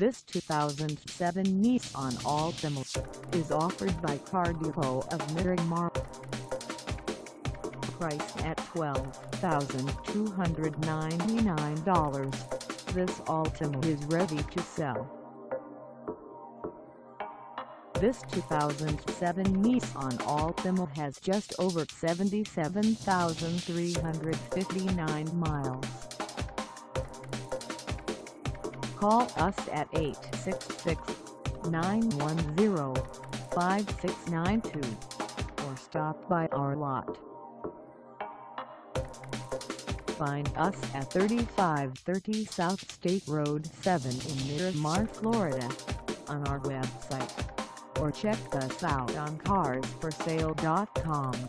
This 2007 Nissan Altima is offered by Car Depot of Miramar. Priced at $12,299, this Altima is ready to sell. This 2007 Nissan Altima has just over 77,359 miles. Call us at 866-910-5692 or stop by our lot. Find us at 3530 South State Road 7 in Miramar, Florida, on our website, or check us out on Carsforsale.com.